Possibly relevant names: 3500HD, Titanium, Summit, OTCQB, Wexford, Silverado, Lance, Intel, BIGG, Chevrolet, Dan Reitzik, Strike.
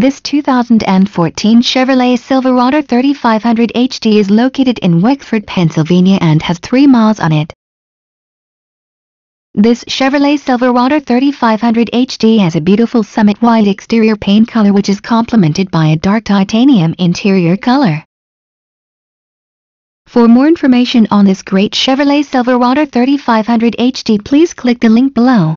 This 2014 Chevrolet Silverado 3500 HD is located in Wexford, Pennsylvania and has 3 miles on it. This Chevrolet Silverado 3500 HD has a beautiful Summit white exterior paint color which is complemented by a dark titanium interior color. For more information on this great Chevrolet Silverado 3500 HD, please click the link below.